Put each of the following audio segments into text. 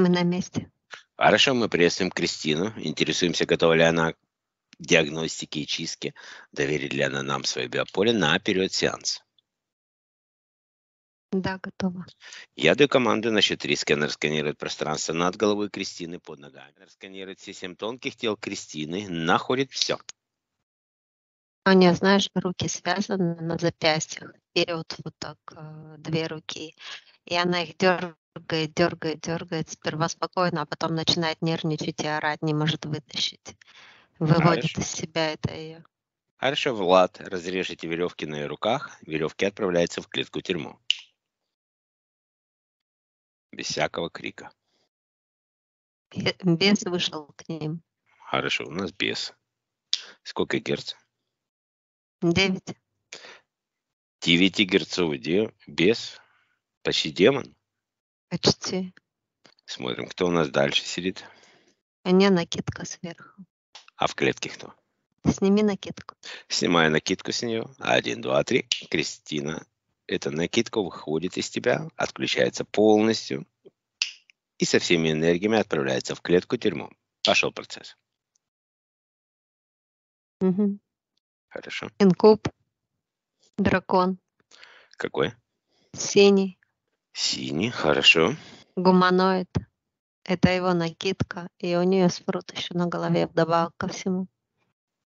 Мы на месте. Хорошо, мы приветствуем Кристину. Интересуемся, готова ли она к диагностике и чистке. Доверит ли она нам свое биополе на период сеанса? Да, готова. Я даю команду на счет 3. Сканер сканирует пространство над головой Кристины, под ногами. Сканер сканирует все 7 тонких тел Кристины, находит все. Аня, знаешь, руки связаны на запястьях. Вперед вот так, 2 руки. И она их дергает. Сперва спокойно, а потом начинает нервничать и орать, не может вытащить. Выводит из себя это ее. Хорошо, Влад, разрежете веревки на ее руках. Веревки отправляются в клетку-тюрьму. Без всякого крика. Бес вышел к ним. Хорошо, у нас бес. Сколько герц? 9. 9-герцовый бес. Почти демон. Почти. Смотрим, кто у нас дальше сидит. У меня накидка сверху. А в клетке кто? Сними накидку. Снимаю накидку с нее. 1, 2, 3. Кристина. Эта накидка выходит из тебя, отключается полностью и со всеми энергиями отправляется в клетку-тюрьму. Пошел процесс. Угу. Хорошо. Инкуб. Дракон. Какой? Синий. Синий, хорошо. Гуманоид. Это его накидка, и у нее спрут еще на голове вдобавок ко всему.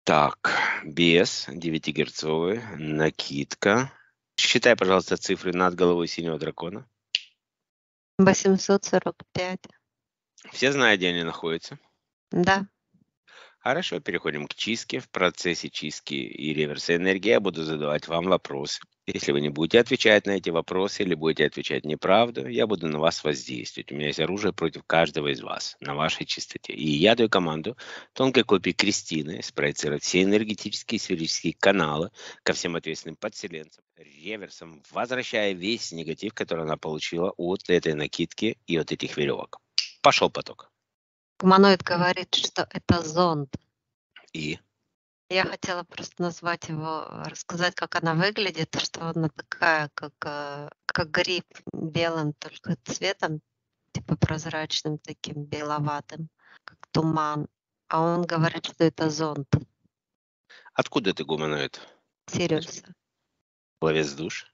Так, бес, 9-герцовый, накидка. Считай, пожалуйста, цифры над головой синего дракона. 845. Все знают, где они находятся? Да. Хорошо, переходим к чистке. В процессе чистки и реверса энергии я буду задавать вам вопросы. Если вы не будете отвечать на эти вопросы или будете отвечать неправду, я буду на вас воздействовать. У меня есть оружие против каждого из вас на вашей чистоте. И я даю команду тонкой копии Кристины спроецировать все энергетические и сферические каналы ко всем ответственным подселенцам, реверсом, возвращая весь негатив, который она получила от этой накидки и от этих веревок. Пошел поток. Гуманоид говорит, что это зонд. И? Я хотела просто назвать его, рассказать, как она выглядит, что она такая, как гриб, белым только цветом, типа прозрачным таким, беловатым, как туман. А он говорит, что это зонд. Откуда ты гуманоид? Сириуса. Пловец душ?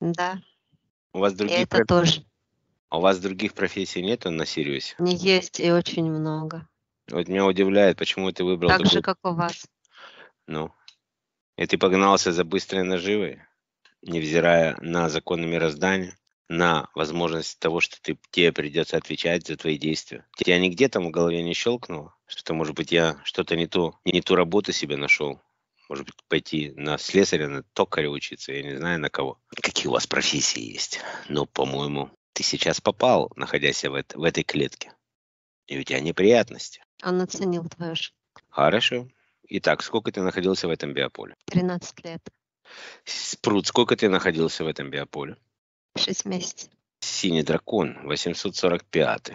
Да. У вас другие это тоже. А у вас других профессий нет на Сириусе? Не есть, и очень много. Вот меня удивляет, почему ты выбрал... Так же, как у вас. Ну, и ты погнался за быстрой наживой, невзирая на законы мироздания, на возможность того, что тебе придется отвечать за твои действия. Тебя нигде там в голове не щелкнуло, что, может быть, я что-то не ту работу себе нашел. Может быть, пойти на слесаря, на токаря учиться, я не знаю на кого. Какие у вас профессии есть? Но, по-моему, ты сейчас попал, находясь в этой клетке. И у тебя неприятности. Он оценил твою ошибку. Хорошо. Итак, сколько ты находился в этом биополе? 13 лет. Спрут, сколько ты находился в этом биополе? 6 месяцев. Синий дракон, 845.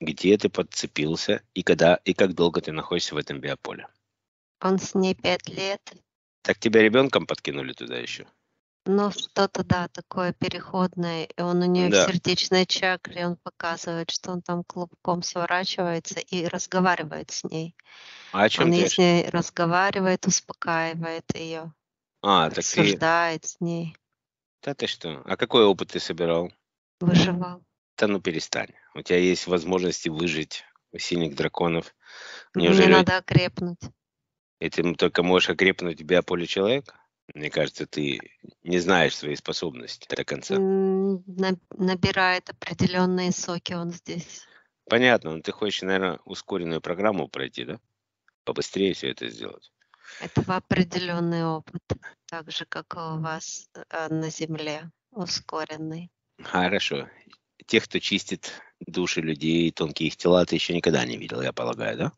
Где ты подцепился и когда и как долго ты находишься в этом биополе? Он с ней 5 лет. Так тебя ребенком подкинули туда еще? Ну, что-то, да, такое переходное. И он у нее в сердечной чакре, он показывает, что он там клубком сворачивается и разговаривает с ней. А о чем он с ней разговаривает, успокаивает ее, обсуждает с ней. Да ты что? А какой опыт ты собирал? Выживал. Да ну перестань. У тебя есть возможности выжить у синих драконов. Неужели... Мне надо окрепнуть. И ты только можешь окрепнуть в биополе человека? Мне кажется, ты не знаешь свои способности до конца. Набирает определенные соки он здесь. Понятно, но ты хочешь, наверное, ускоренную программу пройти, да? Побыстрее все это сделать. Это определенный опыт, так же, как и у вас на Земле, ускоренный. Хорошо. Тех, кто чистит души людей, тонкие их тела, ты еще никогда не видел, я полагаю, да?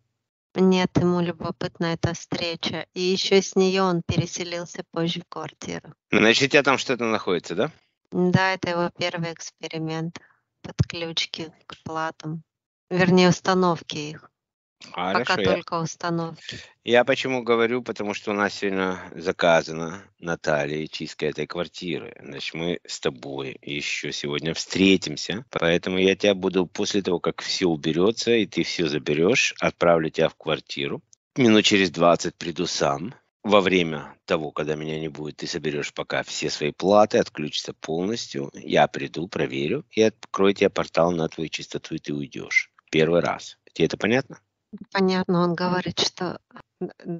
Нет, ему любопытна эта встреча. И еще с нее он переселился позже в квартиру. Значит, у тебя там что-то находится, да? Да, это его первый эксперимент. Подключки к платам. Вернее, установки их. Хорошо. Пока только установки. Я почему говорю, потому что у нас сегодня заказана Наталья чистка этой квартиры. Значит, мы с тобой еще сегодня встретимся, поэтому я тебя буду после того, как все уберется и ты все заберешь, отправлю тебя в квартиру. Минут через 20 приду сам. Во время того, когда меня не будет, ты соберешь пока все свои платы, отключится полностью. Я приду, проверю и открою тебе портал на твою чистоту, и ты уйдешь. Первый раз. Тебе это понятно? Понятно. Он говорит, что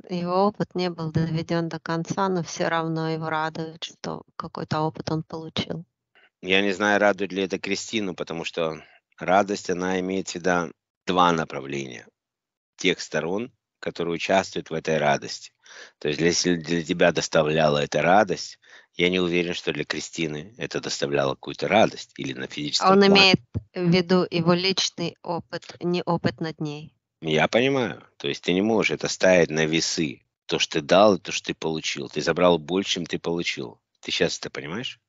его опыт не был доведен до конца, но все равно его радует, что какой-то опыт он получил. Я не знаю, радует ли это Кристину, потому что радость, она имеет всегда два направления. Тех сторон, которые участвуют в этой радости. То есть, если для тебя доставляла эта радость, я не уверен, что для Кристины это доставляло какую-то радость или на физическом плане. Он имеет в виду его личный опыт, не опыт над ней. Я понимаю. То есть ты не можешь это ставить на весы. То, что ты дал, то, что ты получил. Ты забрал больше, чем ты получил. Ты сейчас это понимаешь?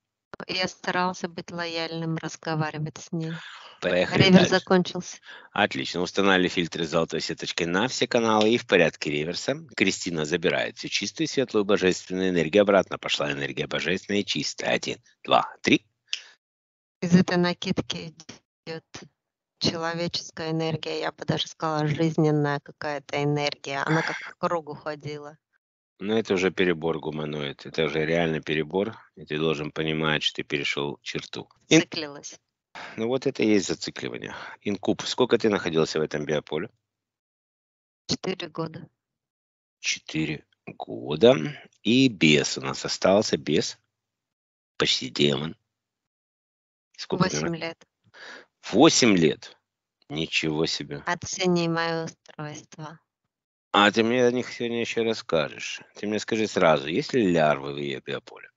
Я старался быть лояльным, разговаривать с ней. Поехали ревер дальше. Закончился. Отлично. Установили фильтры с золотой сеточкой на все каналы и в порядке реверса. Кристина забирает всю чистую, светлую, божественную энергию обратно. Пошла энергия божественная и чистая. 1, 2, 3. Из этой накидки идет человеческая энергия, я бы даже сказала, жизненная какая-то энергия. Она как по кругу ходила. Но это уже перебор, гуманоид. Это уже реально перебор. И ты должен понимать, что ты перешел черту. Зациклилась. Ну вот это и есть зацикливание. Инкуб, сколько ты находился в этом биополе? 4 года. 4 года. И бес у нас остался. Бес. Почти демон. Сколько 8 лет. 8 лет. Ничего себе. Оцени мое устройство. А ты мне о них сегодня еще расскажешь. Ты мне скажи сразу, есть ли лярвы в ее биополе?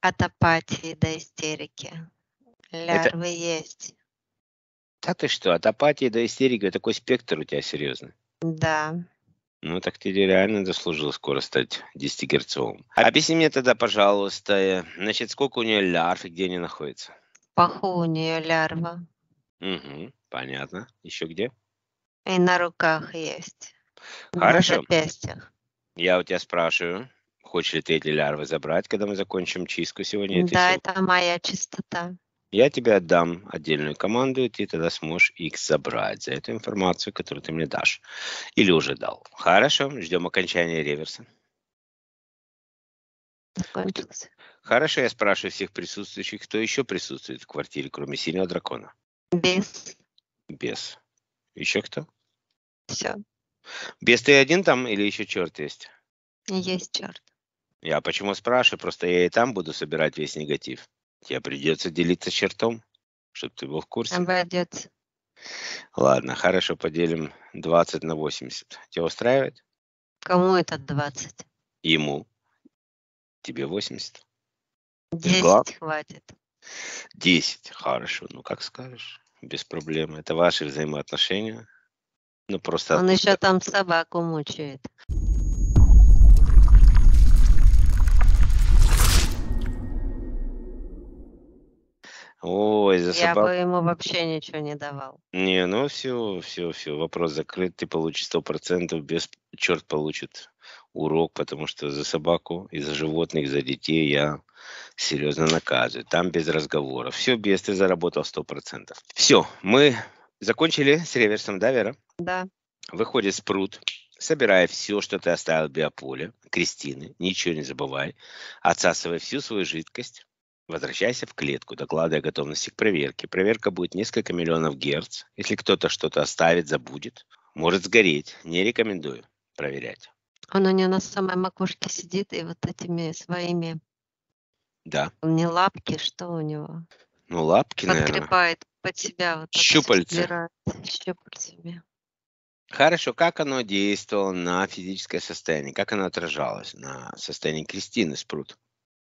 От апатии до истерики. Лярвы есть. Да ты что, от апатии до истерики, такой спектр у тебя серьезный. Да. Ну так ты реально дослужил скоро стать 10-герцовым. Объясни мне тогда, пожалуйста, значит, сколько у нее лярв и где они находятся? Паху у нее лярва. Угу, понятно. Еще где? И на руках есть. Хорошо. Я у тебя спрашиваю, хочешь ли ты эти лярвы забрать, когда мы закончим чистку сегодня? Да, это моя чистота. Я тебе отдам отдельную команду, и ты тогда сможешь их забрать за эту информацию, которую ты мне дашь. Или уже дал. Хорошо, ждем окончания реверса. Закончился. Хорошо, я спрашиваю всех присутствующих, кто еще присутствует в квартире, кроме синего дракона? Бес. Бес. Еще кто? Все. Бес, ты один там или еще черт есть? Есть черт. Я почему спрашиваю, просто я и там буду собирать весь негатив. Тебе придется делиться чертом, чтобы ты был в курсе. Обойдется. Ладно, хорошо, поделим 20 на 80. Тебя устраивает? Кому это 20? Ему. Тебе 80. 10 хватит. 10, хорошо, ну как скажешь, без проблем. Это ваши взаимоотношения. Ну, просто... Он еще там собаку мучает. Ой, за собаку. Я бы ему вообще ничего не давал. Не, ну все, вопрос закрыт. Ты получишь 100%, без черт получит урок, потому что за собаку, и за животных, и за детей я серьезно наказываю. Там без разговоров. Все, без, ты заработал 100%. Все, мы... Закончили с реверсом, да, Вера? Да. Выходит спрут, собирая все, что ты оставил в биополе, Кристины, ничего не забывай, отсасывай всю свою жидкость, возвращайся в клетку, докладывая готовности к проверке. Проверка будет несколько миллионов герц. Если кто-то что-то оставит, забудет, может сгореть. Не рекомендую проверять. Он у нее на самой макушке сидит и вот этими своими... Да. Не лапки, что у него? Ну, лапки, наверное. Подкрепает. Под себя вот щупальцы. Щупальцами. Хорошо, как оно действовало на физическое состояние? Как оно отражалось на состоянии Кристины спрут?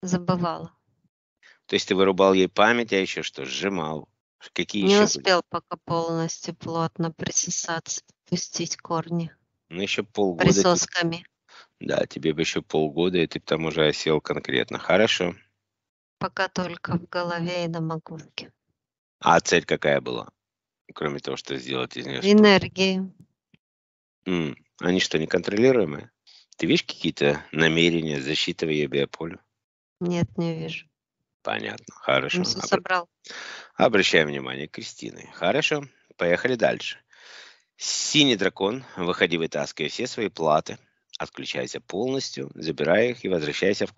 Забывала. То есть ты вырубал ей память, а еще что, сжимал? Какие не еще успел были? Пока полностью плотно присосаться, пустить корни. Ну еще полгода. Присосками. Да, тебе бы еще полгода, и ты там уже осел конкретно. Хорошо. Пока только в голове и на макушке. А цель какая была? Кроме того, что сделать из нее... Энергии. Они что, неконтролируемые? Ты видишь какие-то намерения, защиты в ее биополе? Нет, не вижу. Понятно, хорошо. Обращаем внимание Кристины. Хорошо, поехали дальше. Синий дракон, выходи, вытаскивай все свои платы, отключайся полностью, забирай их и возвращайся в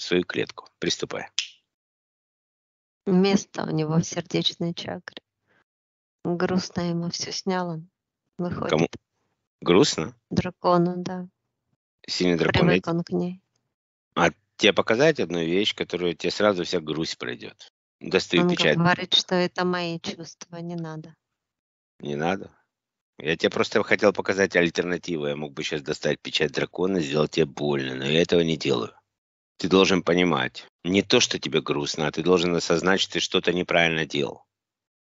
свою клетку. Приступай. Место у него в сердечной чакре. Грустно ему все сняло. Выходит. Кому? Грустно? Дракону, да. Синий дракон. Привык он к ней. А тебе показать одну вещь, которую тебе сразу вся грусть пройдет. Достаю печать. Он говорит, что это мои чувства, не надо. Не надо? Я тебе просто хотел показать альтернативу. Я мог бы сейчас достать печать дракона, сделать тебе больно, но я этого не делаю. Ты должен понимать, не то, что тебе грустно, а ты должен осознать, что ты что-то неправильно делал.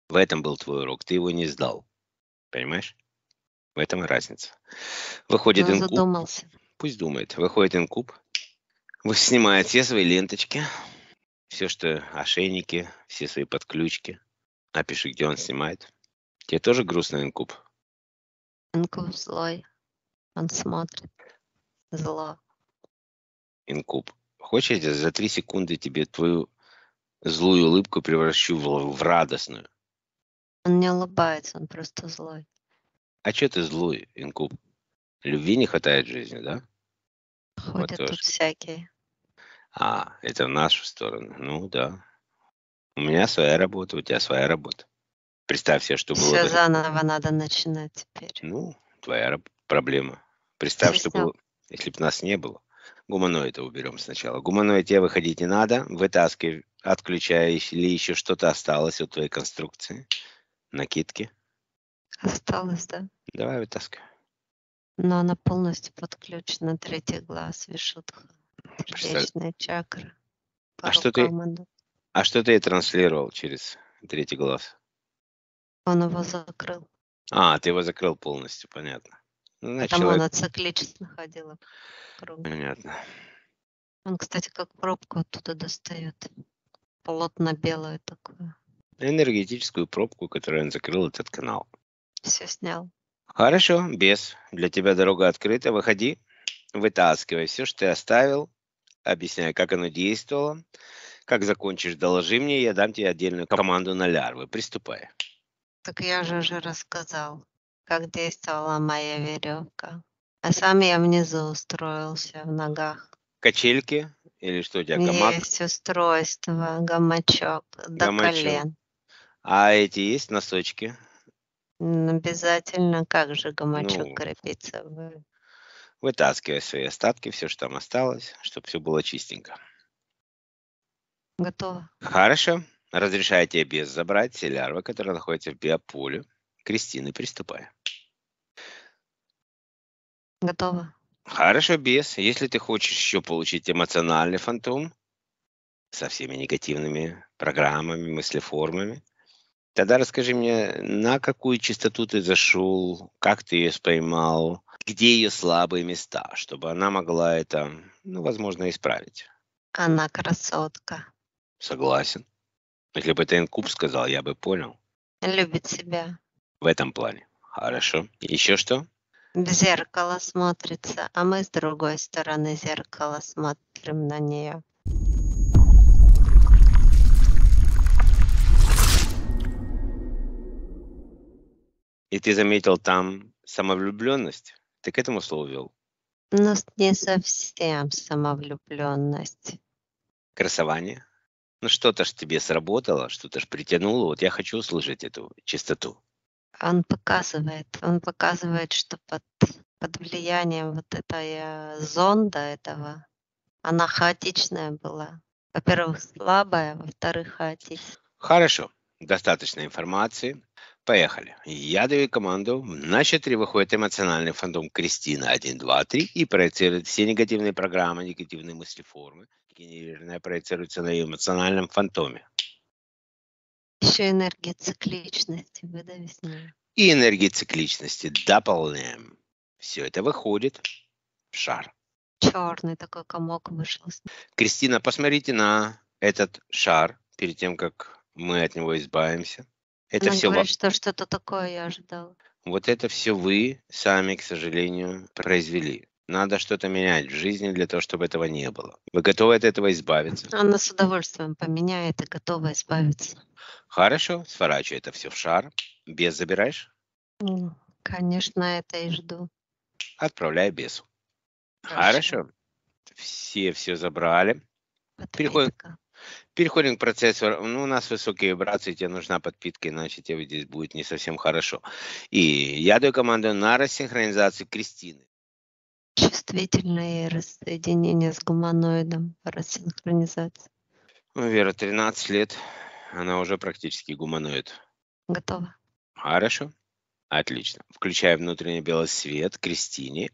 В этом был твой урок, ты его не сдал. Понимаешь? В этом и разница. Выходит инкуб. Задумался. Пусть думает. Выходит инкуб, снимает все свои ленточки, все, что ошейники, все свои подключки. А пиши, где он снимает. Тебе тоже грустно, инкуб? Инкуб злой. Он смотрит. Зло. Инкуб, хочешь, я за 3 секунды тебе твою злую улыбку превращу в радостную? Он не улыбается, он просто злой. А что ты злой, инкуб? Любви не хватает в жизни, да? Ходят вот тут всякие. А, это в нашу сторону. Ну да. У меня своя работа, у тебя своя работа. Представь себе, что было... Все заново надо начинать теперь. Ну, твоя проблема. Представь, что было, если бы нас не было. Гуманоида уберем сначала. Гуманоид, тебе выходить не надо. Вытаскивай, отключай, или еще что-то осталось от твоей конструкции. Накидки. Осталось, да? Давай вытаскивай. Но она полностью подключена. 3-й глаз, вишудха. Сердечная чакра. А что ты транслировал через 3-й глаз? Он его закрыл. А, ты его закрыл полностью, понятно. Ну, значит, там человек... она циклично ходила кругом. Понятно. Он, кстати, как пробку оттуда достает. Плотно белую такую. Энергетическую пробку, которую он закрыл этот канал. Все снял. Хорошо, бес. Для тебя дорога открыта. Выходи, вытаскивай все, что ты оставил. Объясняй, как оно действовало. Как закончишь, доложи мне, я дам тебе отдельную команду на лярвы. Приступай. Так я же уже рассказал, как действовала моя веревка. А сам я внизу устроился в ногах. Качельки? Или что у тебя, гамак? Есть устройство, гамачок до колен. А эти есть носочки? Обязательно, как же гамачок крепится. Вытаскивай свои остатки, все, что там осталось, чтобы все было чистенько. Готово. Хорошо. Разрешаю тебе без забрать все лярвы, которые находятся в биополе. Кристина, приступай. Готово. Хорошо, бес. Если ты хочешь еще получить эмоциональный фантом со всеми негативными программами, мыслеформами, тогда расскажи мне, на какую частоту ты зашел, как ты ее споймал, где ее слабые места, чтобы она могла это, возможно, исправить. Она красотка. Согласен. Если бы это инкуб сказал, я бы понял. Любит себя. В этом плане. Хорошо. Еще что? В зеркало смотрится, а мы с другой стороны зеркала смотрим на нее. И ты заметил там самовлюбленность? Ты к этому слову вел? Ну, не совсем самовлюбленность. Красование? Ну, что-то ж тебе сработало, что-то ж притянуло. Вот я хочу услышать эту чистоту. Он показывает, что под влиянием вот этой зонда этого, она хаотичная была. Во-первых, слабая, во-вторых, хаотичная. Хорошо, достаточно информации. Поехали. Я даю команду. На 4 выходит эмоциональный фантом Кристина 1, 2, 3 и проецирует все негативные программы, негативные мыслеформы. Генерированная проецируется на ее эмоциональном фантоме. Еще энергия цикличности выдави с ней. И энергия цикличности дополняем. Все это выходит в шар. Черный такой комок вышел. Кристина, посмотрите на этот шар перед тем, как мы от него избавимся. Это все говорит, что что-то такое я ожидала. Вот это все вы сами, к сожалению, произвели. Надо что-то менять в жизни для того, чтобы этого не было. Вы готовы от этого избавиться? Она с удовольствием поменяет и готова избавиться. Хорошо, сворачивай это все в шар. Бес забираешь? Конечно, это и жду. Отправляй бесу. Хорошо. Все забрали. Переходим к процессу. Ну, у нас высокие вибрации, тебе нужна подпитка, иначе тебе здесь будет не совсем хорошо. И я даю команду на рассинхронизацию Кристины. Чувствительное рассоединение с гуманоидом, рассинхронизация. Вера, 13 лет, она уже практически гуманоид. Готова. Хорошо, отлично. Включая внутренний белый свет Кристине.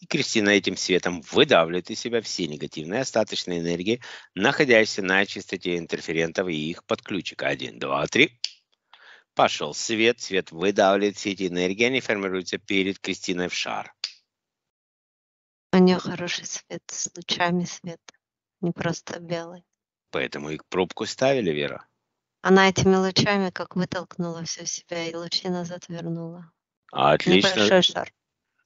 И Кристина этим светом выдавливает из себя все негативные остаточные энергии, находящиеся на частоте интерферентов и их подключика. 1, 2, 3. Пошел свет. Свет выдавливает все эти энергии, они формируются перед Кристиной в шар. У нее хороший свет, с лучами свет, не просто белый. Поэтому их пробку ставили, Вера? Она этими лучами как вытолкнула все в себя и лучи назад вернула. Отлично. Небольшой шар.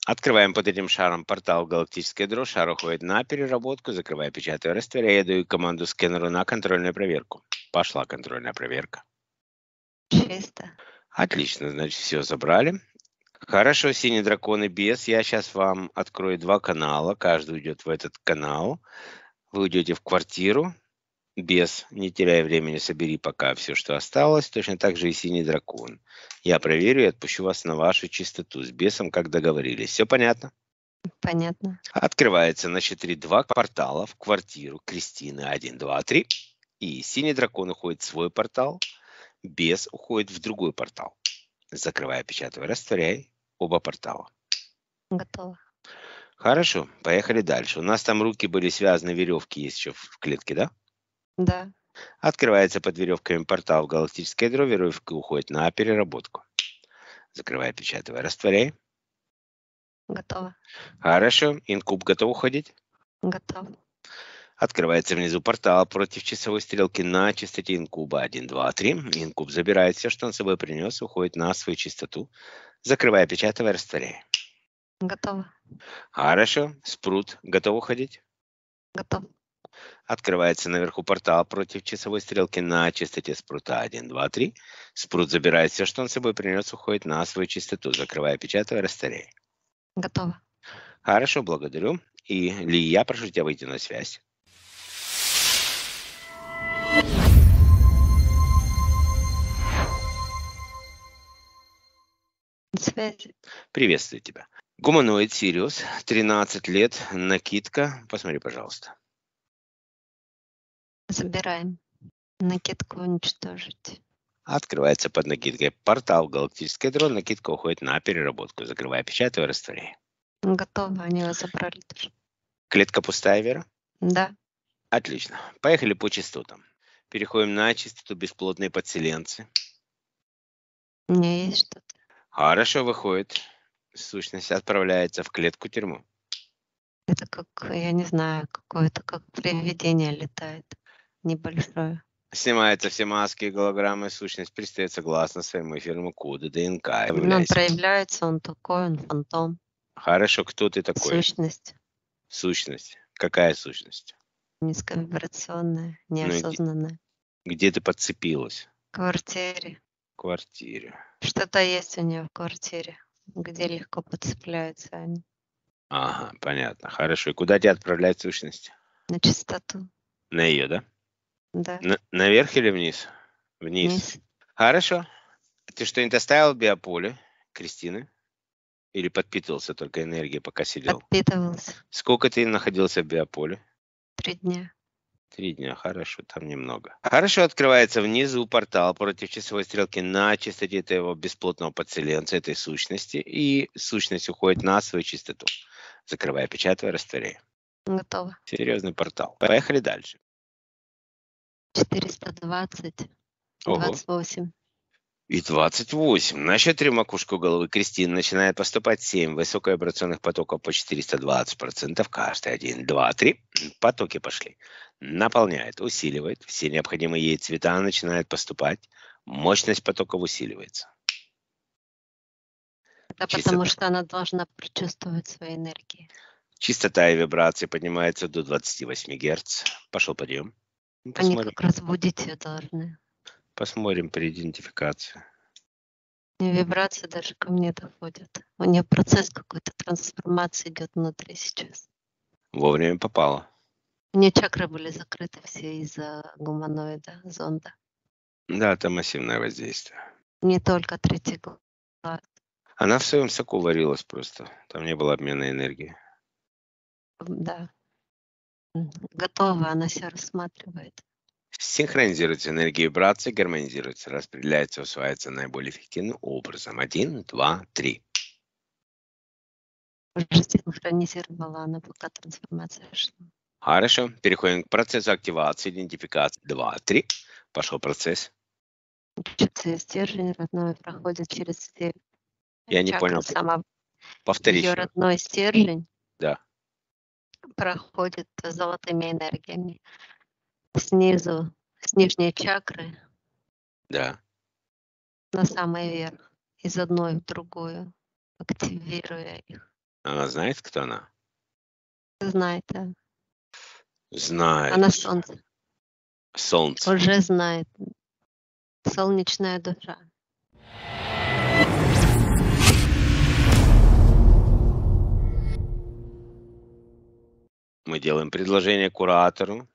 Открываем под этим шаром портал «Галактическая дрожь». Шар уходит на переработку. Закрываю, печатаю, растворяю. Я даю команду скэнеру на контрольную проверку. Пошла контрольная проверка. Чисто. Отлично, значит, все забрали. Хорошо, синий дракон и бес. Я сейчас вам открою 2 канала. Каждый уйдет в этот канал. Вы уйдете в квартиру. Бес, не теряя времени, собери пока все, что осталось. Точно так же и синий дракон. Я проверю и отпущу вас на вашу чистоту с бесом, как договорились. Все понятно? Понятно. Открывается на 4-2 портала в квартиру Кристины. 1, 2, 3. И синий дракон уходит в свой портал. Бес уходит в другой портал. Закрывай, печатаю, растворяй оба портала. Готово. Хорошо, поехали дальше. У нас там руки были связаны, веревки есть еще в клетке, да? Да. Открывается под веревками портал «Галактическая дрожь», веревка уходит на переработку. Закрывай, печатывай, растворяй. Готово. Хорошо. Инкуб готов уходить? Готов. Открывается внизу портал против часовой стрелки на частоте инкуба. 1, 2, 3. Инкуб забирает все, что он с собой принес, уходит на свою частоту. Закрывай, печатывай, растворяй. Готово. Хорошо. Спрут готов уходить? Готов. Открывается наверху портал против часовой стрелки на частоте спрута. 1, 2, 3. Спрут забирает все, что он с собой принес, уходит на свою частоту. Закрывай, печатывай, растворяй. Готово. Хорошо, благодарю. И Лия, прошу тебя выйти на связь. Связь. Приветствую тебя. Гуманоид Сириус, 13 лет, накидка. Посмотри, пожалуйста. Забираем. Накидку уничтожить. Открывается под накидкой портал «Галактическая дрон». Накидка уходит на переработку. Закрывай, печатаю, растворяй. Готово, они его забрали тоже. Клетка пустая, Вера? Да. Отлично. Поехали по частотам. Переходим на частоту бесплотные подселенцы. У меня есть что-то. Хорошо, выходит. Сущность отправляется в клетку-тюрьму. Это как, я не знаю, какое-то как привидение летает. Небольшое. Снимаются все маски и голограммы. Сущность предстает согласно своему эфирному коду ДНК. Он проявляется, он такой, он фантом. Хорошо, кто ты такой? Сущность. Сущность. Какая сущность? Низковибрационная, неосознанная. Где ты подцепилась? В квартире. В квартире. Что-то есть у нее в квартире, где легко подцепляются они. Ага, понятно. Хорошо. И куда тебя отправляют сущность? На чистоту. На ее, да? Да. Наверх или вниз? Вниз. Вниз. Хорошо. Ты что-нибудь оставил в биополе Кристины? Или подпитывался только энергией, пока сидел? Подпитывался. Сколько ты находился в биополе? 3 дня. 3 дня. Хорошо, там немного. Хорошо, открывается внизу портал против часовой стрелки на частоте этого бесплотного подселенца, этой сущности. И сущность уходит на свою частоту. Закрывай, печатывай, растворяй. Готово. Серьезный портал. Поехали дальше. 420, ого. 28. И 28. На счет 3 макушку головы Кристины начинает поступать 7 высоковибрационных потоков по 420% каждый. 1, 2, 3. Потоки пошли. Наполняет, усиливает. Все необходимые ей цвета начинают поступать. Мощность потоков усиливается. Да, потому что она должна прочувствовать свои энергии. Частота и вибрации поднимается до 28 Гц. Пошел подъем. Посмотрим. Они как раз будить ее должны. Посмотрим при идентификации. И вибрации даже ко мне доходят. У нее процесс какой-то трансформации идет внутри сейчас. Вовремя попало. У нее чакры были закрыты все из-за гуманоида, зонда. Да, это массивное воздействие. Не только третий глаз. Она в своем соку варилась просто. Там не было обмена энергии. Да. Готова, она все рассматривает. Синхронизируется энергия вибрации, гармонизируется, распределяется, усваивается наиболее эффективным образом. 1, 2, 3. Уже синхронизировала, она пока трансформация шла. Хорошо. Переходим к процессу активации, идентификации. 2, 3. Пошел процесс. Стержень родной проходит через стержень. Я не понял. Повтори. Ее родной стержень. Да. Проходит золотыми энергиями. Снизу, с нижней чакры. Да. На самый верх. Из одной в другую. Активируя их. Она знает, кто она? Знает, да. Знает. Она солнце. Солнце. Уже знает. Солнечная душа. Мы делаем предложение куратору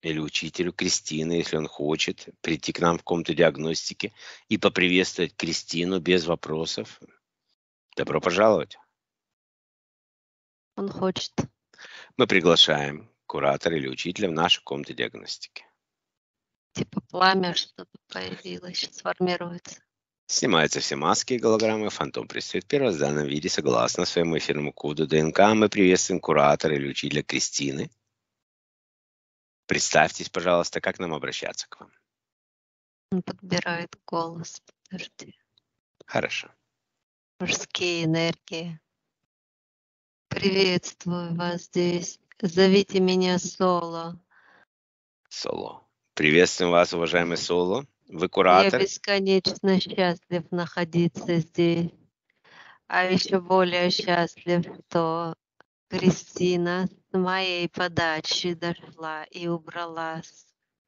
или учителю Кристины, если он хочет, прийти к нам в комнату диагностики и поприветствовать Кристину без вопросов. Добро пожаловать. Он хочет. Мы приглашаем куратора или учителя в нашу комнату диагностики. Типа пламя что-то появилось, сейчас сформируется. Снимаются все маски и голограммы. Фантом предстает в первозданном виде. Согласно своему эфирному коду ДНК, мы приветствуем куратора или учителя Кристины. Представьтесь, пожалуйста, как нам обращаться к вам. Он подбирает голос. Подожди. Хорошо. Мужские энергии. Приветствую вас здесь. Зовите меня Соло. Соло. Приветствуем вас, уважаемый Соло. Вы куратор. Я бесконечно счастлив находиться здесь. А еще более счастлив, что Кристина с моей подачи дошла и убрала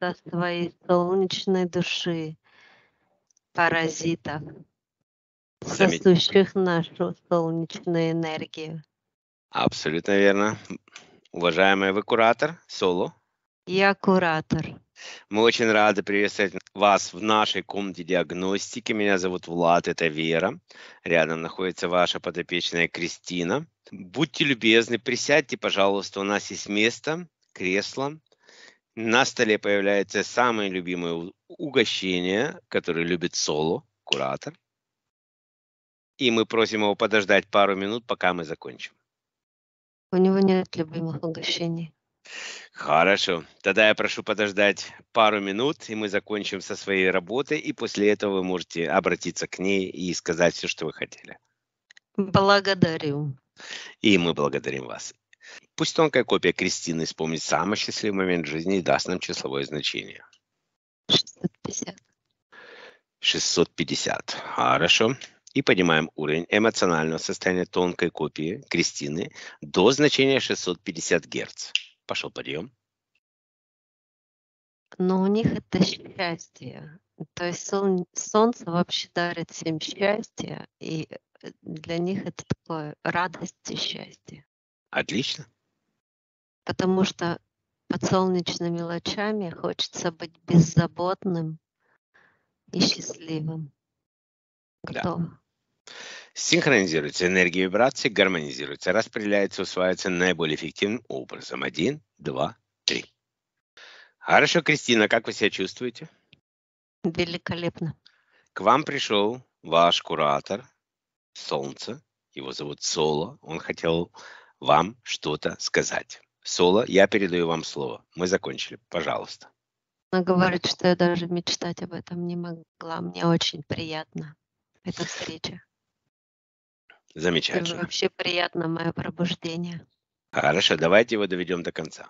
со своей солнечной души паразитов, сосущих нашу солнечную энергию. Абсолютно верно. Уважаемый, вы куратор, Соло? Я куратор. Мы очень рады приветствовать вас в нашей комнате диагностики. Меня зовут Влад, это Вера. Рядом находится ваша подопечная Кристина. Будьте любезны, присядьте, пожалуйста, у нас есть место, кресло. На столе появляется самое любимое угощение, которое любит Соло, куратор. И мы просим его подождать пару минут, пока мы закончим. У него нет любимых угощений. Хорошо. Тогда я прошу подождать пару минут, и мы закончим со своей работой, и после этого вы можете обратиться к ней и сказать все, что вы хотели. Благодарю. И мы благодарим вас. Пусть тонкая копия Кристины вспомнит самый счастливый момент жизни и даст нам числовое значение. 650. 650. Хорошо. И поднимаем уровень эмоционального состояния тонкой копии Кристины до значения 650 Гц. Пошел подъем. Но у них это счастье. То есть солнце вообще дарит всем счастье, и для них это такое радость и счастье. Отлично. Потому что под солнечными лучами хочется быть беззаботным и счастливым. Готово. Да. Синхронизируется энергия вибрации, гармонизируется, распределяется, усваивается наиболее эффективным образом. 1, 2, 3. Хорошо, Кристина, как вы себя чувствуете? Великолепно. К вам пришел ваш куратор, Солнце, его зовут Соло, он хотел вам что-то сказать. Соло, я передаю вам слово, мы закончили, пожалуйста. Она говорит, что я даже мечтать об этом не могла, мне очень приятно эта встреча. Замечательно. Вообще приятно мое пробуждение. Хорошо, давайте его доведем до конца.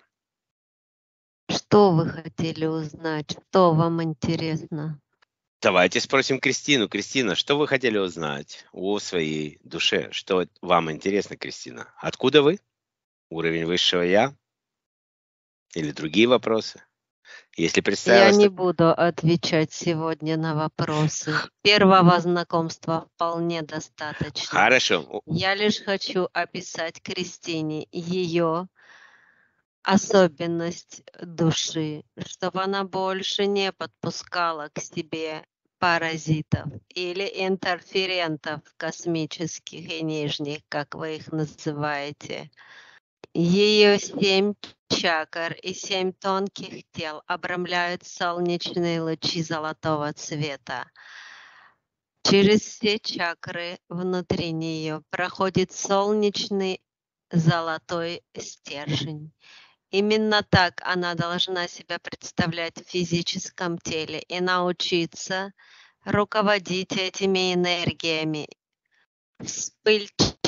Что вы хотели узнать? Что вам интересно? Давайте спросим Кристину. Кристина, что вы хотели узнать о своей душе? Что вам интересно, Кристина? Откуда вы? Уровень высшего я? Или другие вопросы? Если представилось... Я не буду отвечать сегодня на вопросы. Первого знакомства вполне достаточно. Хорошо. Я лишь хочу описать Кристине ее особенность души, чтобы она больше не подпускала к себе паразитов или интерферентов космических и нижних, как вы их называете. Ее 7 чакр и 7 тонких тел обрамляют солнечные лучи золотого цвета. Через все чакры внутри нее проходит солнечный золотой стержень. Именно так она должна себя представлять в физическом теле и научиться руководить этими энергиями. Вспыльчивость,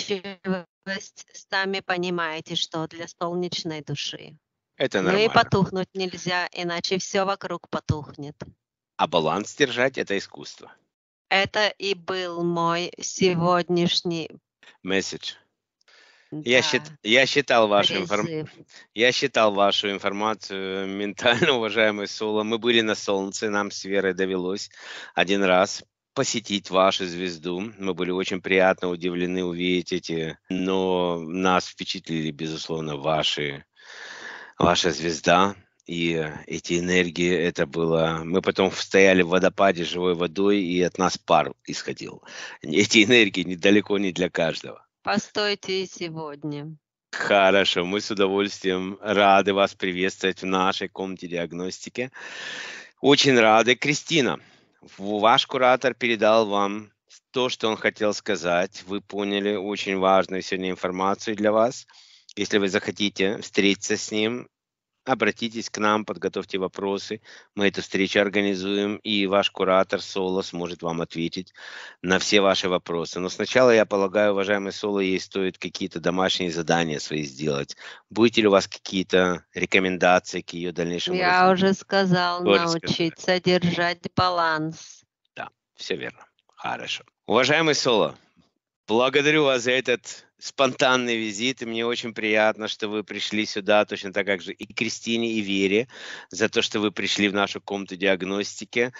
сами понимаете, что для солнечной души. Это нормально. Ну и потухнуть нельзя, иначе все вокруг потухнет. А баланс держать — это искусство. Это и был мой сегодняшний месседж. Да. Я считал вашу информацию ментально, уважаемый Соло. Мы были на Солнце, нам с Верой довелось один раз посетить вашу звезду. Мы были очень приятно удивлены увидеть эти, но нас впечатлили, безусловно, ваша звезда. И эти энергии, это было... Мы потом стояли в водопаде живой водой, и от нас пар исходил. Эти энергии недалеко не для каждого. Постойте и сегодня. Хорошо, мы с удовольствием рады вас приветствовать в нашей комнате диагностики. Очень рады. Кристина, ваш куратор передал вам то, что он хотел сказать. Вы поняли очень важную сегодня информацию для вас. Если вы захотите встретиться с ним, обратитесь к нам, подготовьте вопросы. Мы эту встречу организуем, и ваш куратор Соло сможет вам ответить на все ваши вопросы. Но сначала, я полагаю, уважаемый Соло, ей стоит какие-то домашние задания свои сделать. Будете ли у вас какие-то рекомендации к ее дальнейшему развитию? Я уже сказал, научиться держать баланс. Да, все верно. Хорошо. Уважаемый Соло, благодарю вас за этот спонтанный визит, и мне очень приятно, что вы пришли сюда, точно так как же и Кристине, и Вере, за то, что вы пришли в нашу комнату диагностики.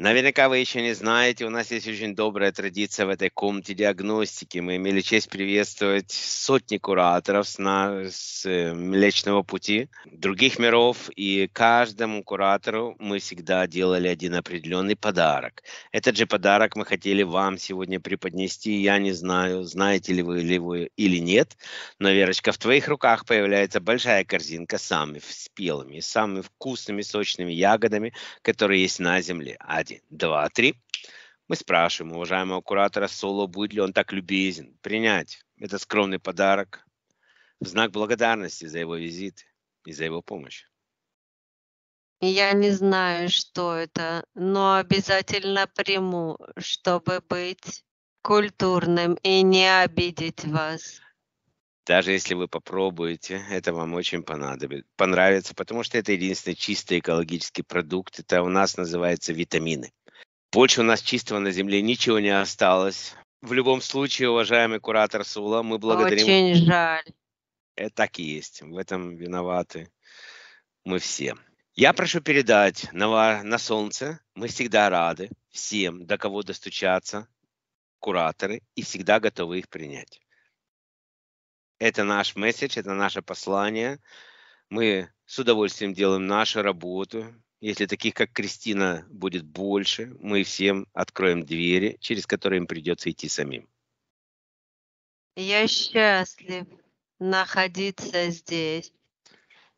Наверняка вы еще не знаете, у нас есть очень добрая традиция в этой комнате диагностики. Мы имели честь приветствовать сотни кураторов с Млечного Пути, других миров, и каждому куратору мы всегда делали один определенный подарок. Этот же подарок мы хотели вам сегодня преподнести. Я не знаю, знаете ли вы или нет, но, Верочка, в твоих руках появляется большая корзинка с самыми спелыми, самыми вкусными, сочными ягодами, которые есть на Земле. 1, 2, 3. Мы спрашиваем уважаемого куратора Соло, будет ли он так любезен принять этот скромный подарок в знак благодарности за его визит и за его помощь. Я не знаю, что это, но обязательно приму, чтобы быть культурным и не обидеть вас. Даже если вы попробуете, это вам очень понравится, потому что это единственный чистый экологический продукт. Это у нас называется витамины. Больше у нас чистого на Земле ничего не осталось. В любом случае, уважаемый куратор Сула, мы благодарим... Очень жаль. Это так и есть. В этом виноваты мы все. Я прошу передать на Солнце. Мы всегда рады всем, до кого достучаться кураторы, и всегда готовы их принять. Это наш месседж, это наше послание. Мы с удовольствием делаем нашу работу. Если таких, как Кристина, будет больше, мы всем откроем двери, через которые им придется идти самим. Я счастлив находиться здесь.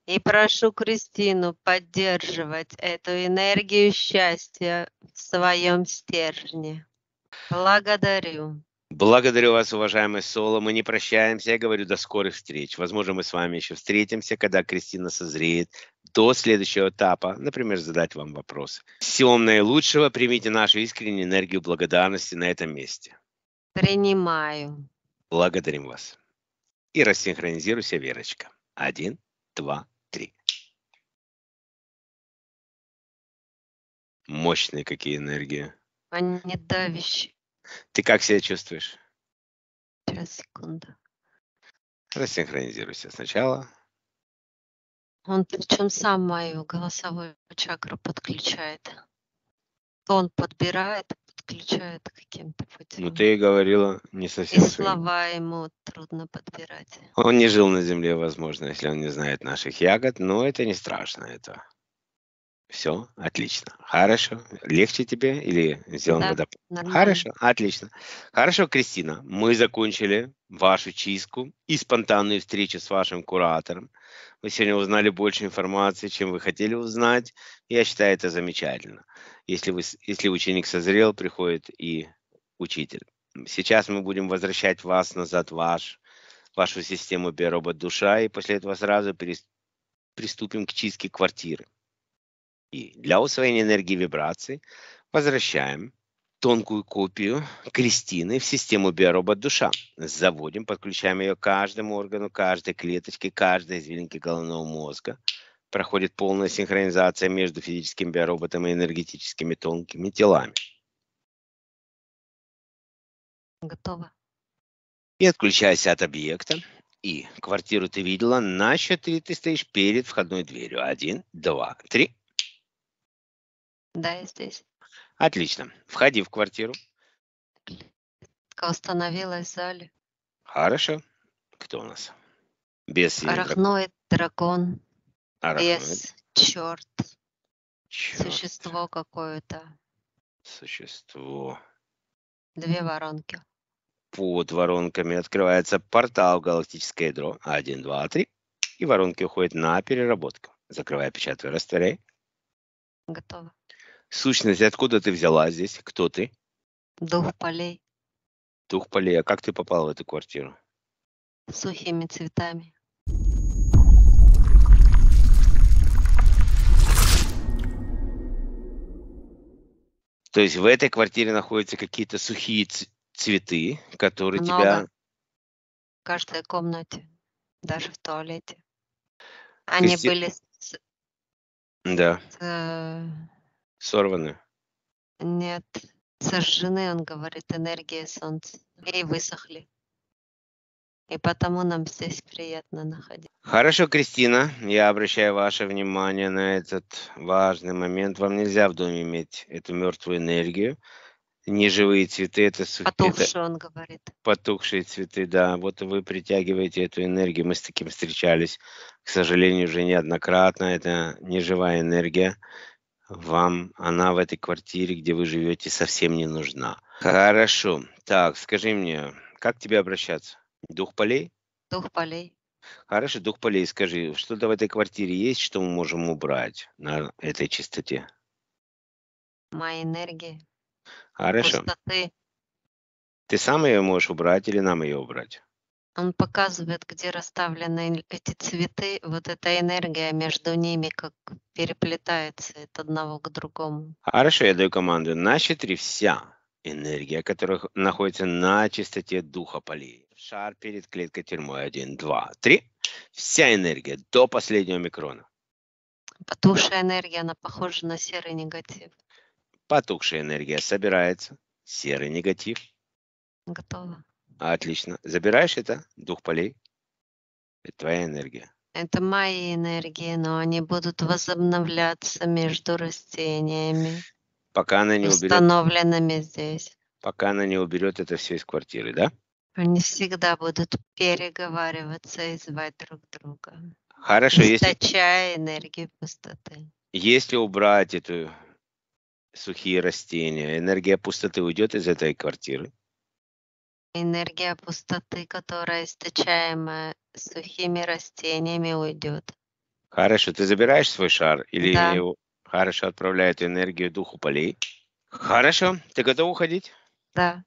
И прошу Кристину поддерживать эту энергию счастья в своем стержне. Благодарю. Благодарю вас, уважаемый Соло. Мы не прощаемся. Я говорю, до скорых встреч. Возможно, мы с вами еще встретимся, когда Кристина созреет до следующего этапа, например, задать вам вопросы. Всего наилучшего. Примите нашу искреннюю энергию благодарности на этом месте. Принимаю. Благодарим вас. И рассинхронизируйся, Верочка. 1, 2, 3. Мощные какие энергии. Они давящие. Ты как себя чувствуешь? Сейчас, секунду. Рассинхронизируйся сначала. Он причем сам мою голосовую чакру подключает. Он подбирает, подключает каким-то путем. Ну ты и говорила не совсем. И слова ему трудно подбирать. Он не жил на земле, возможно, если он не знает наших ягод, но это не страшно, это... Все, отлично. Хорошо. Легче тебе или сделаем водопад? Хорошо, отлично. Хорошо, Кристина, мы закончили вашу чистку и спонтанную встречу с вашим куратором. Вы сегодня узнали больше информации, чем вы хотели узнать. Я считаю это замечательно. Если ученик созрел, приходит и учитель. Сейчас мы будем возвращать вас назад в вашу систему биоробот душа, и после этого сразу приступим к чистке квартиры. И для усвоения энергии вибраций возвращаем тонкую копию Кристины в систему биоробот-душа. Заводим, подключаем ее к каждому органу, каждой клеточке, каждой извилинке головного мозга. Проходит полная синхронизация между физическим биороботом и энергетическими тонкими телами. Готово. И отключайся от объекта. И квартиру ты видела. На счет 3 ты стоишь перед входной дверью. 1, 2, 3. Да, я здесь. Отлично. Входи в квартиру. Остановилась в зале. Хорошо. Кто у нас? Без Арахноид, дракон. Арахноид. Без черт. Существо какое-то. Существо. 2 воронки. Под воронками открывается портал в галактическое ядро. 1, 2, 3. И воронки уходят на переработку. Закрывай, печатай, растворяй. Готово. Сущность, откуда ты взяла здесь? Кто ты? Дух полей. Дух полей. А как ты попала в эту квартиру? Сухими цветами. То есть в этой квартире находятся какие-то сухие цветы, которые много. Тебя... В каждой комнате, даже в туалете. Они были... Да. Сорваны? Нет. Сожжены, он говорит, энергия солнца. И высохли. И потому нам здесь приятно находиться. Хорошо, Кристина. Я обращаю ваше внимание на этот важный момент. Вам нельзя в доме иметь эту мертвую энергию. Неживые цветы, это сухие. Потухшие, он говорит. Потухшие цветы, да. Вот вы притягиваете эту энергию. Мы с таким встречались, к сожалению, уже неоднократно. Это неживая энергия. Вам она в этой квартире, где вы живете, совсем не нужна. Хорошо. Так, скажи мне, как к тебе обращаться? Дух полей? Дух полей. Хорошо, дух полей, скажи, что-то в этой квартире есть, что мы можем убрать на этой чистоте? Моя энергия. Хорошо. Пустоты. Ты сам ее можешь убрать или нам ее убрать? Он показывает, где расставлены эти цветы. Вот эта энергия между ними как переплетается от одного к другому. Хорошо, я даю команду. На 4 вся энергия, которая находится на чистоте духа полей. Шар перед клеткой тюрьмой. 1, 2, 3. Вся энергия до последнего микрона. Потухшая энергия, она похожа на серый негатив. Потухшая энергия собирается. Серый негатив. Готово. Отлично. Забираешь это? Дух полей? Это твоя энергия. Это мои энергии, но они будут возобновляться между растениями. Пока она не уберет. Установленными здесь. Пока она не уберет это все из квартиры, да? Они всегда будут переговариваться и звать друг друга. Хорошо. Источая энергию пустоты. Если убрать эту сухие растения, энергия пустоты уйдет из этой квартиры? Энергия пустоты, которая источаемая сухими растениями, уйдет. Хорошо, ты забираешь свой шар или да. Его хорошо отправляет энергию духу полей? Хорошо, ты готов уходить? Да.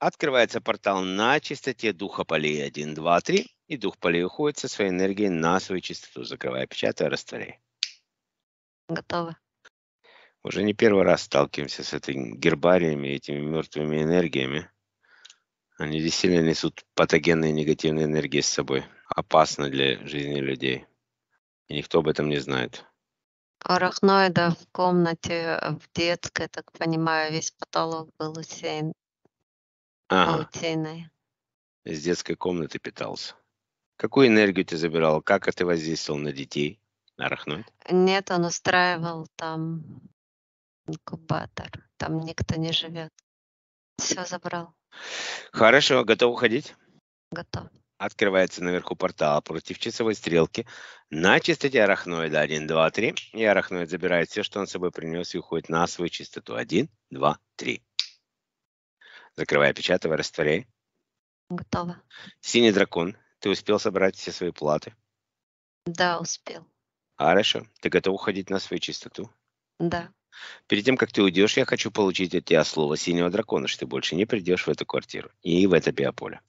Открывается портал на чистоте духа полей. 1, 2, 3. И дух полей уходит со своей энергией на свою чистоту. Закрывай, печатай, растворяй. Готово. Уже не первый раз сталкиваемся с этими гербариями, этими мертвыми энергиями. Они действительно несут патогенные негативные энергии с собой. Опасно для жизни людей. И никто об этом не знает. Арахноида в комнате, в детской, так понимаю, весь потолок был усеян паутиной. Из детской комнаты питался. Какую энергию ты забирал? Как это воздействовал на детей? На арахноид? Нет, он устраивал там инкубатор. Там никто не живет. Все забрал. Хорошо, готов уходить? Готов. Открывается наверху портала против часовой стрелки. На частоте арахноида 1, 2, 3. И арахноид забирает все, что он с собой принес, и уходит на свою частоту. 1, 2, 3. Закрывай, опечатывай, растворяй. Готово. Синий дракон, ты успел собрать все свои платы? Да, успел. Хорошо. Ты готов уходить на свою частоту? Да. Перед тем, как ты уйдешь, я хочу получить от тебя слово синего дракона, что ты больше не придешь в эту квартиру и в это биополе.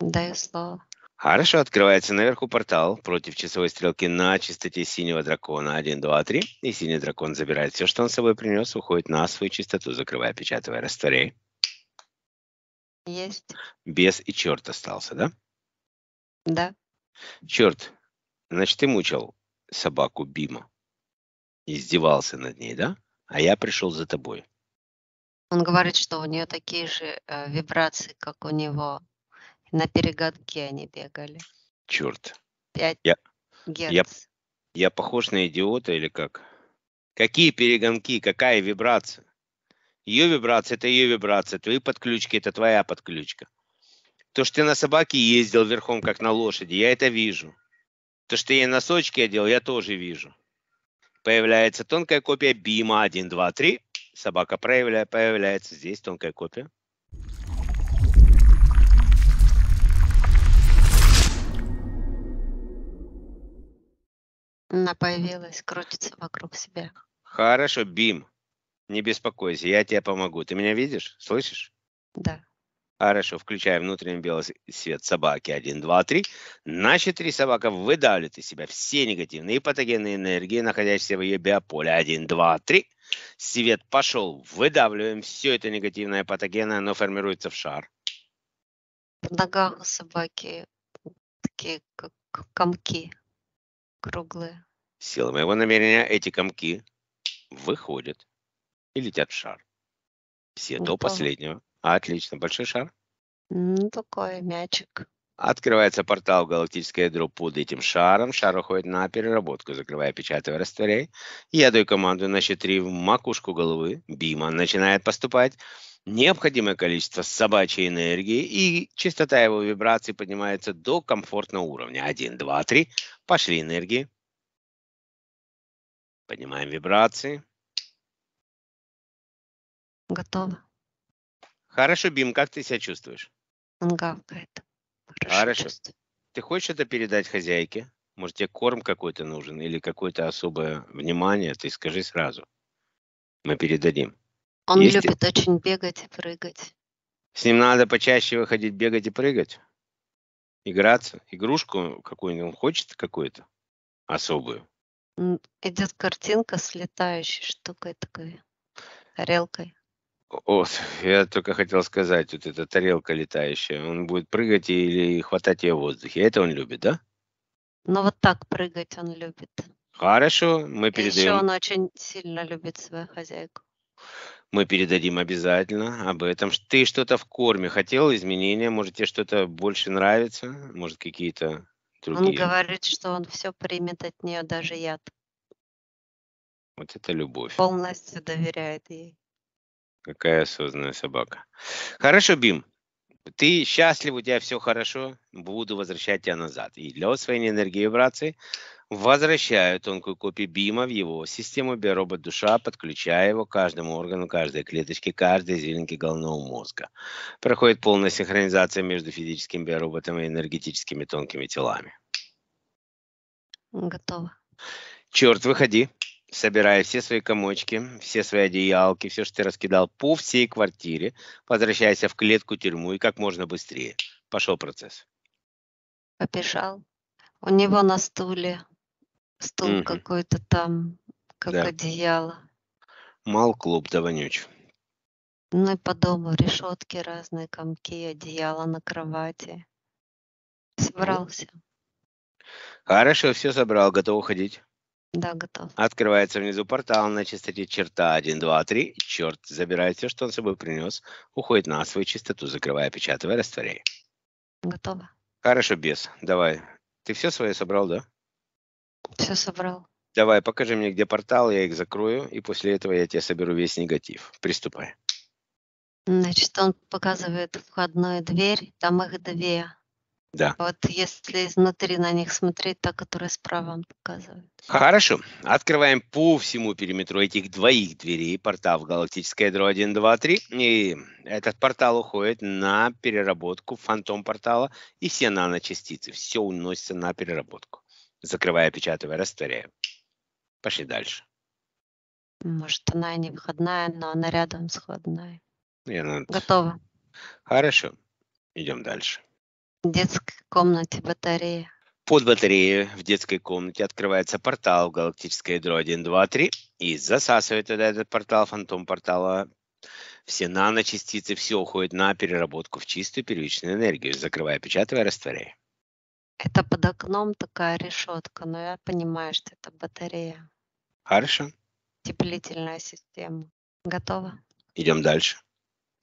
Даю слово. Хорошо, открывается наверху портал против часовой стрелки на частоте синего дракона 1, 2, 3. И синий дракон забирает все, что он с собой принес, уходит на свою частоту, закрывая, опечатывая, растворяй. Есть. Бес и черт остался, да? Да. Черт, значит, ты мучил собаку Бима. Издевался над ней, да? А я пришел за тобой. Он говорит, что у нее такие же вибрации, как у него. На перегонке они бегали. Черт. 5 герц. Я похож на идиота или как? Какие перегонки? Какая вибрация? Ее вибрация – это ее вибрация. Твои подключки – это твоя подключка. То, что ты на собаке ездил верхом, как на лошади, я это вижу. То, что я носочки одел, я тоже вижу. Появляется тонкая копия Бима 1, 2, 3. Собака появляется здесь, тонкая копия. Она появилась, крутится вокруг себя. Хорошо, Бим. Не беспокойся, я тебе помогу. Ты меня видишь? Слышишь? Да. Хорошо, включай внутренний белый свет собаки 1, 2, 3. Наши три собака выдавливают из себя все негативные и патогенные энергии, находящиеся в ее биополе 1, 2, 3. Свет пошел, выдавливаем все это негативное патогенное, оно формируется в шар. В ногах у собаки такие как комки круглые. Силы моего намерения эти комки выходят и летят в шар. Все до последнего. Отлично. Большой шар? Ну, такой мячик. Открывается портал в галактическое ядро под этим шаром. Шар уходит на переработку. Закрывай, печатай, растворяй. Я даю команду на счет 3 в макушку головы. Бима начинает поступать. Необходимое количество собачьей энергии и частота его вибраций поднимается до комфортного уровня. 1, 2, 3. Пошли энергии. Поднимаем вибрации. Готово. Хорошо, Бим, как ты себя чувствуешь? Он гавкает. Хорошо. Ты хочешь это передать хозяйке? Может, тебе корм какой-то нужен или какое-то особое внимание? Ты скажи сразу. Мы передадим. Он любит очень бегать и прыгать. С ним надо почаще выходить, бегать и прыгать? Играться? Игрушку какую-нибудь он хочет какую-то особую? Идет картинка с летающей штукой такой, тарелкой. О, я только хотел сказать, вот эта тарелка летающая, он будет прыгать или хватать ее в воздухе. Это он любит, да? Ну вот так прыгать он любит. Хорошо, мы передаем. Еще он очень сильно любит свою хозяйку. Мы передадим обязательно об этом. Ты что-то в корме хотел, изменения? Может, тебе что-то больше нравится? Может, какие-то другие? Он говорит, что он все примет от нее, даже яд. Вот это любовь. Полностью доверяет ей. Какая осознанная собака. Хорошо, Бим. Ты счастлив, у тебя все хорошо. Буду возвращать тебя назад. И для усвоения энергии и вибрации возвращаю тонкую копию Бима в его систему биоробот-душа, подключая его к каждому органу, каждой клеточке, каждой зеленке головного мозга. Проходит полная синхронизация между физическим биороботом и энергетическими тонкими телами. Готово. Черт, выходи. Собирая все свои комочки, все свои одеялки, все, что ты раскидал по всей квартире, возвращайся в клетку-тюрьму и как можно быстрее. Пошел процесс. Побежал. У него на стуле стул какой-то там, как одеяло. Мал клуб да вонюч. Ну и по дому решетки разные, комки, одеяло на кровати. Собрался. Хорошо, все собрал, готов уходить. Да, готов. Открывается внизу портал на частоте черта 1, 2, 3. Черт забирает все, что он с собой принес, уходит на свою частоту, закрывая, печатывая, растворяя. Готово. Хорошо, бес, давай. Ты все свои собрал, да? Все собрал. Давай, покажи мне, где портал, я их закрою, и после этого я тебе соберу весь негатив. Приступай. Значит, он показывает входную дверь, там их две. Да. Вот если изнутри на них смотреть, та, которая справа, он показывает. Хорошо. Открываем по всему периметру этих двоих дверей портал в галактическое ядро 1, 2, 3. И этот портал уходит на переработку, фантом портала, и все наночастицы. Все уносится на переработку. Закрывая, печатывая, растворяя. Пошли дальше. Может, она и не выходная, но она рядом с входной. Готово. Хорошо. Идем дальше. В детской комнате батарея. Под батареей в детской комнате открывается портал в галактическое ядро 1, 2, 3. И засасывает туда этот портал, фантом портала. Все наночастицы, все уходит на переработку в чистую первичную энергию. Закрывая, печатывая, растворяя. Это под окном такая решетка, но я понимаю, что это батарея. Хорошо. Теплительная система. Готово. Идем дальше.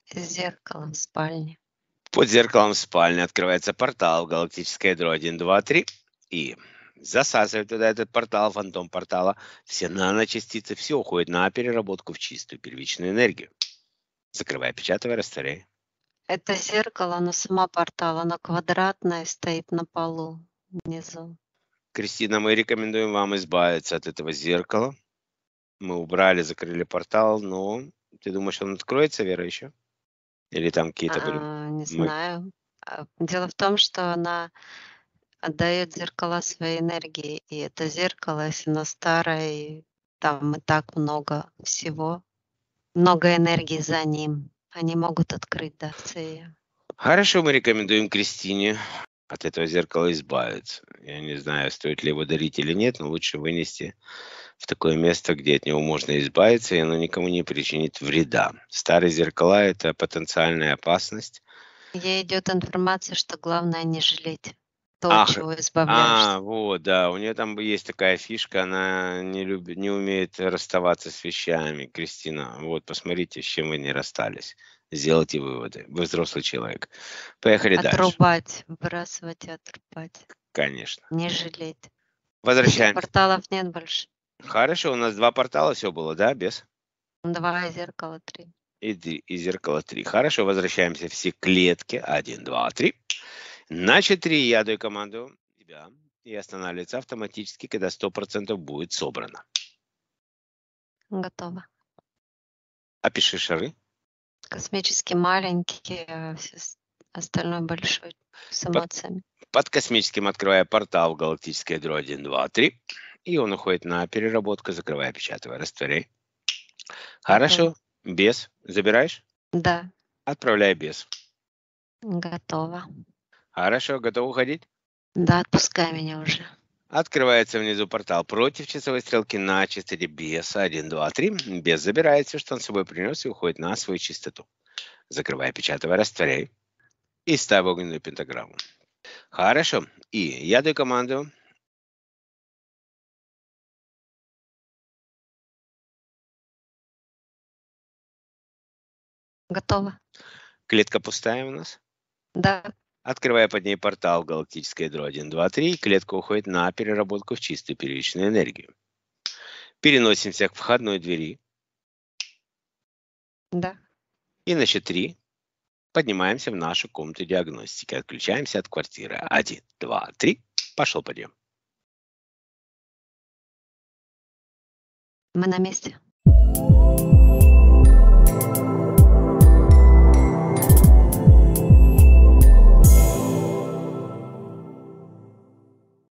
Зеркалом в спальне. Под зеркалом в спальне открывается портал в галактическое ядро 1, 2, 3. И засасывает туда этот портал, фантом портала. Все наночастицы, все уходит на переработку в чистую первичную энергию. Закрывая, печатывая, растворяя. Это зеркало, но сама портал, она квадратная, стоит на полу внизу. Кристина, мы рекомендуем вам избавиться от этого зеркала. Мы убрали, закрыли портал, но ты думаешь, он откроется, Вера, еще? Или там какие-то были? Не знаю. Дело в том, что она отдает зеркала своей энергии. И это зеркало, если оно старое, и там и так много всего, много энергии за ним. Они могут открыть, да, все. Хорошо, мы рекомендуем Кристине от этого зеркала избавиться. Я не знаю, стоит ли его дарить или нет, но лучше вынести в такое место, где от него можно избавиться, и оно никому не причинит вреда. Старые зеркала – это потенциальная опасность. Ей идет информация, что главное не жалеть то, от чего избавляешься. Вот, да, у нее там есть такая фишка, она не умеет расставаться с вещами. Кристина, вот, посмотрите, с чем вы не расстались. Сделайте выводы. Вы взрослый человек. Поехали дальше. Отрубать, выбрасывать и отрубать. Конечно. Не жалеть. Возвращаемся. Порталов нет больше. Хорошо, у нас два портала все было, да, без? Два и зеркало 3. И зеркало 3. Хорошо, возвращаемся все клетки. 1, 2, 3. На 4 я даю команду тебя и останавливается автоматически, когда 100% будет собрано. Готово. Опиши шары. Космический маленький, а остальное большой с эмоциями. Под космическим открывая портал в галактическое ядро 1, 2, 3. И он уходит на переработку, закрывая, печатывая, растворяй. Хорошо. Да. Без. Забираешь? Да. Отправляй без. Готово. Хорошо. Готов уходить? Да, отпускай меня уже. Открывается внизу портал против часовой стрелки на частоте беса 1, 2, 3. Бес забирает все, что он с собой принес, и уходит на свою частоту. Закрывая, печатывая, растворяй. И ставь огненную пентаграмму. Хорошо. И я даю команду. Готово. Клетка пустая у нас? Да. Открывая под ней портал галактическое ядро 1, 2, 3, клетка уходит на переработку в чистую первичную энергию. Переносимся к входной двери. Да. И на счет 3 поднимаемся в нашу комнату диагностики. Отключаемся от квартиры. 1, 2, 3. Пошел подъем. Мы на месте.